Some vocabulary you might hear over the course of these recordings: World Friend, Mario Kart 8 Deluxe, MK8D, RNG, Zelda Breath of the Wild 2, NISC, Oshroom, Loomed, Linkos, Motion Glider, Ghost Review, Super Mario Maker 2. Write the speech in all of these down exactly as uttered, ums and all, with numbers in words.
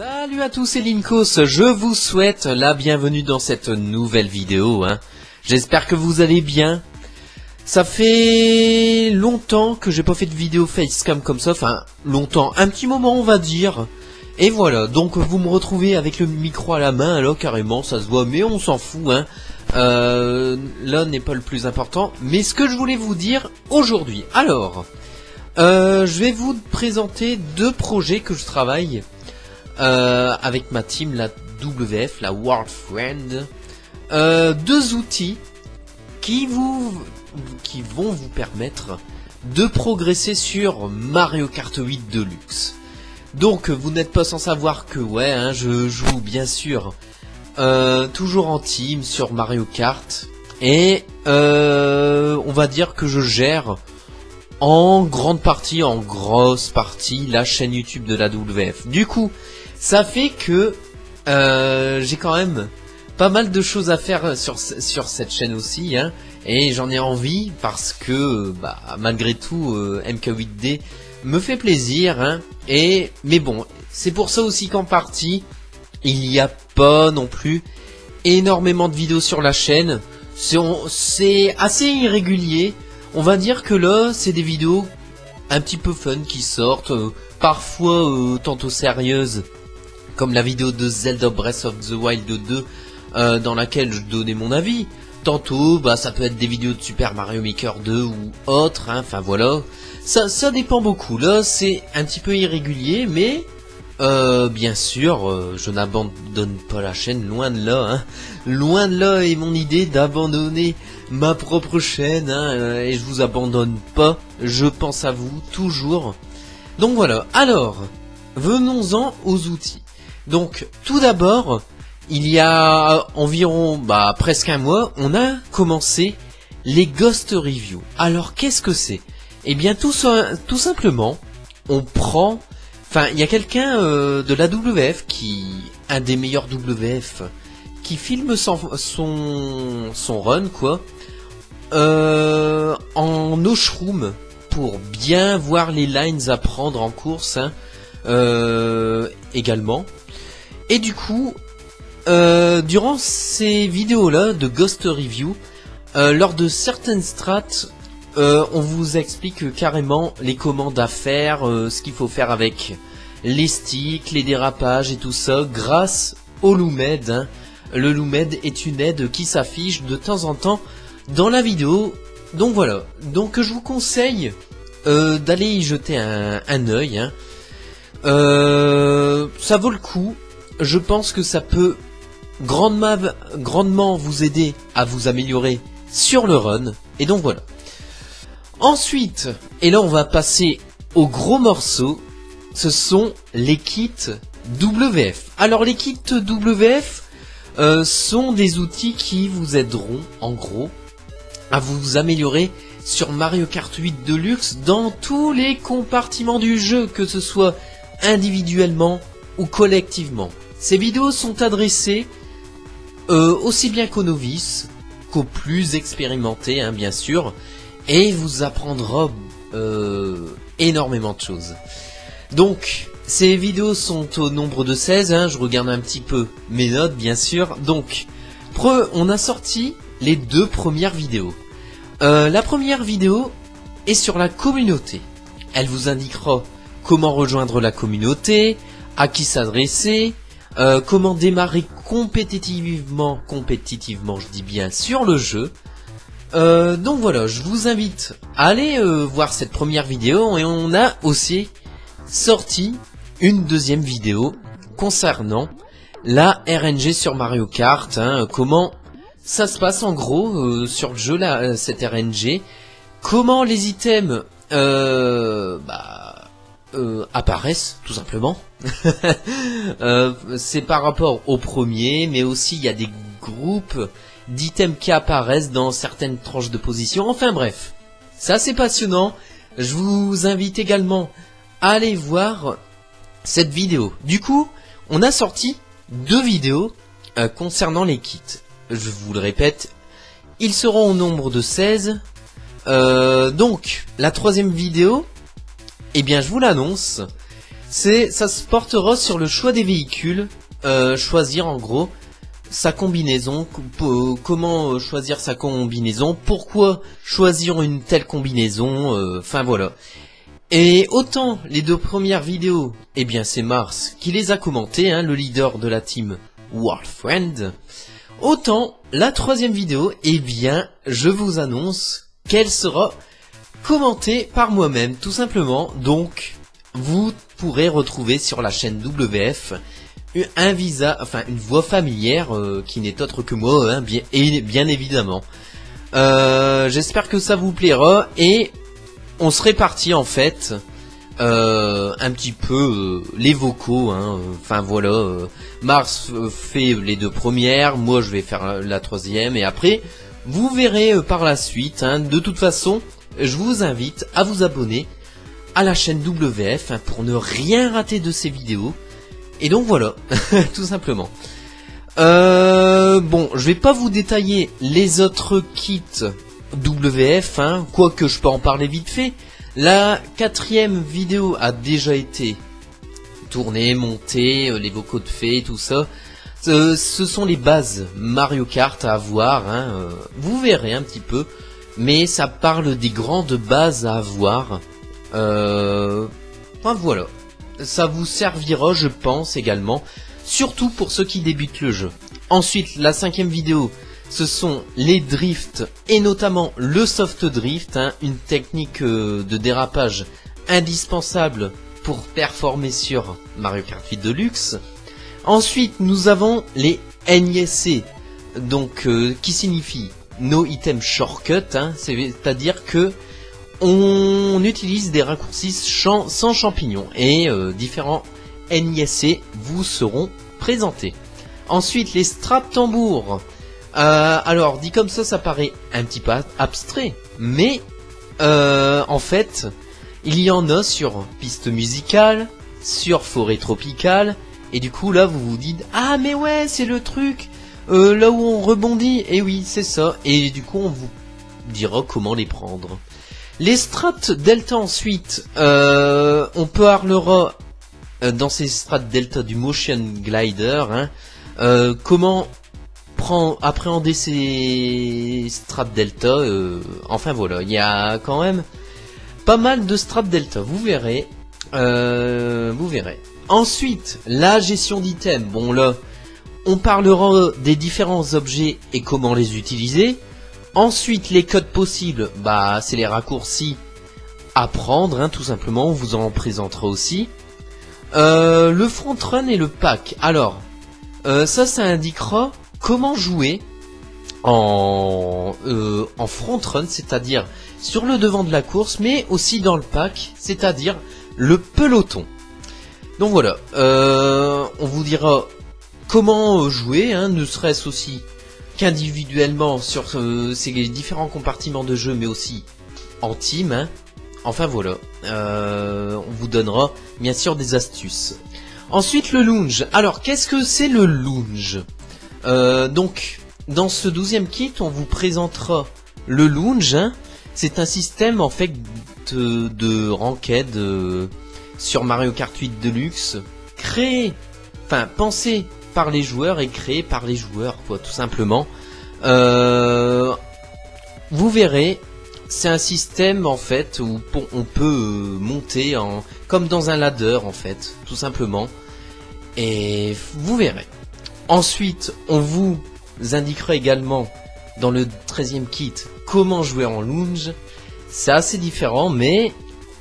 Salut à tous, c'est Linkos, je vous souhaite la bienvenue dans cette nouvelle vidéo. Hein. J'espère que vous allez bien. Ça fait longtemps que j'ai pas fait de vidéo facecam comme ça, enfin longtemps, un petit moment on va dire. Et voilà, donc vous me retrouvez avec le micro à la main, alors carrément ça se voit, mais on s'en fout. Hein. Euh, L'un n'est pas le plus important, mais ce que je voulais vous dire aujourd'hui. Alors, euh, je vais vous présenter deux projets que je travaille. Euh, avec ma team, la W F, la World Friend, euh, deux outils qui vous qui vont vous permettre de progresser sur Mario Kart huit Deluxe. Donc vous n'êtes pas sans savoir que ouais, hein, je joue bien sûr euh, toujours en team sur Mario Kart et euh, on va dire que je gère en grande partie, en grosse partie, la chaîne YouTube de la W F. Du coup, ça fait que euh, j'ai quand même pas mal de choses à faire sur, sur cette chaîne aussi, hein, et j'en ai envie parce que bah, malgré tout euh, M K huit D me fait plaisir, hein, et, mais bon, c'est pour ça aussi qu'en partie il n'y a pas non plus énormément de vidéos sur la chaîne, c'est assez irrégulier. On va dire que là c'est des vidéos un petit peu fun qui sortent, euh, parfois euh, tantôt sérieuses, comme la vidéo de Zelda Breath of the Wild deux euh, dans laquelle je donnais mon avis, tantôt bah ça peut être des vidéos de Super Mario Maker deux ou autre, enfin hein, voilà, ça, ça dépend beaucoup, là c'est un petit peu irrégulier, mais euh, bien sûr euh, je n'abandonne pas la chaîne, loin de là, hein. Loin de là est mon idée d'abandonner ma propre chaîne, hein, et je vous abandonne pas, je pense à vous toujours. Donc voilà, alors venons-en aux outils. Donc tout d'abord, il y a environ bah, presque un mois, on a commencé les Ghost Reviews. Alors qu'est-ce que c'est? Eh bien tout, tout simplement, on prend... Enfin, il y a quelqu'un euh, de la W F qui... Un des meilleurs W F qui filme son, son, son run, quoi, euh, en Oshroom, pour bien voir les lines à prendre en course, hein, euh, également. Et du coup, euh, durant ces vidéos-là de Ghost Review, euh, lors de certaines strats, euh, on vous explique carrément les commandes à faire, euh, ce qu'il faut faire avec les sticks, les dérapages et tout ça, grâce au Loomed, hein. Le Loomed est une aide qui s'affiche de temps en temps dans la vidéo. Donc voilà. Donc je vous conseille euh, d'aller y jeter un, un œil. Hein. Euh, ça vaut le coup. Je pense que ça peut grandement, grandement vous aider à vous améliorer sur le run. Et donc voilà. Ensuite, et là on va passer au gros morceau. Ce sont les kits W F. Alors les kits W F... Euh, sont des outils qui vous aideront en gros à vous améliorer sur Mario Kart huit Deluxe dans tous les compartiments du jeu, que ce soit individuellement ou collectivement. Ces vidéos sont adressées euh, aussi bien qu'aux novices qu'aux plus expérimentés, hein, bien sûr, et vous apprendra euh, énormément de choses. Donc ces vidéos sont au nombre de seize, hein, je regarde un petit peu mes notes bien sûr. Donc, on a sorti les deux premières vidéos. Euh, la première vidéo est sur la communauté. Elle vous indiquera comment rejoindre la communauté, à qui s'adresser, euh, comment démarrer compétitivement, compétitivement je dis bien, sur le jeu. Euh, donc voilà, je vous invite à aller euh, voir cette première vidéo, et on a aussi sorti une deuxième vidéo concernant la R N G sur Mario Kart, hein, comment ça se passe en gros euh, sur le jeu, là, cette R N G, comment les items euh, bah, euh, apparaissent tout simplement. euh, c'est par rapport au premier, mais aussi il y a des groupes d'items qui apparaissent dans certaines tranches de position, enfin bref, ça c'est passionnant, je vous invite également... Allez voir cette vidéo. Du coup, on a sorti deux vidéos euh, concernant les kits. Je vous le répète, ils seront au nombre de seize. Euh, donc, la troisième vidéo, eh bien, je vous l'annonce, c'est ça se portera sur le choix des véhicules, euh, choisir en gros sa combinaison, comment choisir sa combinaison, pourquoi choisir une telle combinaison, enfin euh, voilà. Et autant les deux premières vidéos, eh bien c'est Mars qui les a commentées, hein, le leader de la team World Friend. Autant la troisième vidéo, eh bien je vous annonce qu'elle sera commentée par moi-même, tout simplement. Donc vous pourrez retrouver sur la chaîne W F un visa, enfin une voix familière euh, qui n'est autre que moi, hein, bien, et bien évidemment. Euh, J'espère que ça vous plaira et on se répartit en fait euh, un petit peu euh, les vocaux, hein, enfin voilà, euh, Mars fait les deux premières, moi je vais faire la troisième et après vous verrez euh, par la suite, hein. De toute façon je vous invite à vous abonner à la chaîne W F, hein, pour ne rien rater de ces vidéos. Et donc voilà, tout simplement. Euh, bon, je vais pas vous détailler les autres kits W F, hein, quoique je peux en parler vite fait. La quatrième vidéo a déjà été tournée, montée, les vocaux de fées, tout ça. Euh, ce sont les bases Mario Kart à avoir, hein, euh, vous verrez un petit peu, mais ça parle des grandes bases à avoir. Euh, enfin voilà. Ça vous servira, je pense, également, surtout pour ceux qui débutent le jeu. Ensuite, la cinquième vidéo, ce sont les drifts, et notamment le soft drift, hein, une technique euh, de dérapage indispensable pour performer sur Mario Kart huit Deluxe. Ensuite, nous avons les N I S C, donc, euh, qui signifie No Item Shortcut, hein, c'est-à-dire que on utilise des raccourcis sans champignons et euh, différents N I S C vous seront présentés. Ensuite, les straps tambours. Euh, alors, dit comme ça, ça paraît un petit peu abstrait, mais euh, en fait, il y en a sur piste musicale, sur forêt tropicale, et du coup là, vous vous dites « Ah, mais ouais, c'est le truc, euh, là où on rebondit !» Et oui, c'est ça, et du coup, on vous dira comment les prendre. Les strates delta ensuite, euh, on parlera euh, dans ces strates delta du motion glider, hein, euh, comment prend, appréhender ces strates delta, euh, enfin voilà, il y a quand même pas mal de strates delta, vous verrez, euh, vous verrez. Ensuite, la gestion d'items, bon là, on parlera des différents objets et comment les utiliser. Ensuite, les codes possibles, bah c'est les raccourcis à prendre, hein, tout simplement, on vous en présentera aussi. Euh, le front run et le pack, alors, euh, ça, ça indiquera comment jouer en, euh, en front run, c'est-à-dire sur le devant de la course, mais aussi dans le pack, c'est-à-dire le peloton. Donc voilà, euh, on vous dira comment jouer, hein, ne serait-ce aussi qu'individuellement sur euh, ces différents compartiments de jeu, mais aussi en team, hein. Enfin voilà, euh, on vous donnera bien sûr des astuces. Ensuite, le lounge. Alors, qu'est-ce que c'est le lounge? euh, Donc, dans ce douzième kit, on vous présentera le lounge, hein. C'est un système en fait de, de ranked euh, sur Mario Kart huit Deluxe, créé, enfin pensé par les joueurs et créé par les joueurs, quoi, tout simplement. Euh, vous verrez, c'est un système en fait où on peut monter en comme dans un ladder en fait, tout simplement. Et vous verrez. Ensuite, on vous indiquera également dans le treizième kit comment jouer en lounge. C'est assez différent, mais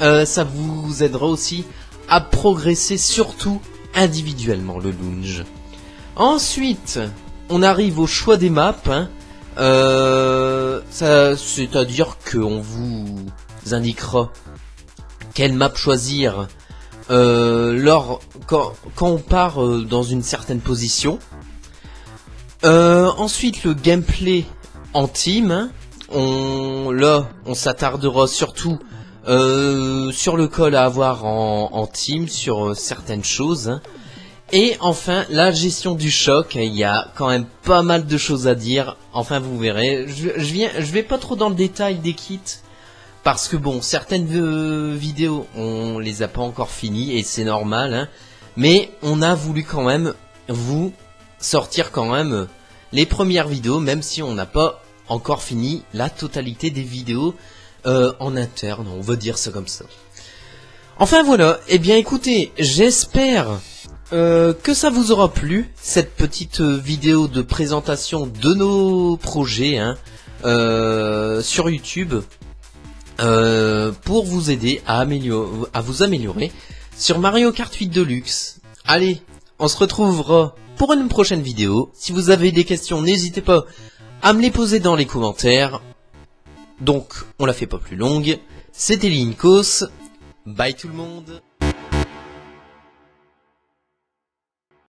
euh, ça vous aidera aussi à progresser, surtout individuellement, le lounge. Ensuite, on arrive au choix des maps, hein. euh, c'est-à-dire qu'on vous indiquera quelle map choisir euh, lors, quand, quand on part euh, dans une certaine position. Euh, ensuite, le gameplay en team, hein. on, là, on s'attardera surtout euh, sur le call à avoir en, en team, sur euh, certaines choses, hein. Et enfin, la gestion du choc, il y a quand même pas mal de choses à dire, enfin vous verrez, je, je, viens, je vais pas trop dans le détail des kits, Parce que bon, certaines euh, vidéos, on les a pas encore finies, et c'est normal, hein, mais on a voulu quand même vous sortir quand même les premières vidéos, même si on n'a pas encore fini la totalité des vidéos euh, en interne, on veut dire ça comme ça. Enfin voilà, et eh bien écoutez, j'espère euh, que ça vous aura plu, cette petite vidéo de présentation de nos projets, hein, euh, sur YouTube. Euh, pour vous aider à, améliorer, à vous améliorer sur Mario Kart huit Deluxe. Allez, on se retrouvera pour une prochaine vidéo. Si vous avez des questions, n'hésitez pas à me les poser dans les commentaires. Donc, on la fait pas plus longue. C'était Linkos. Bye tout le monde.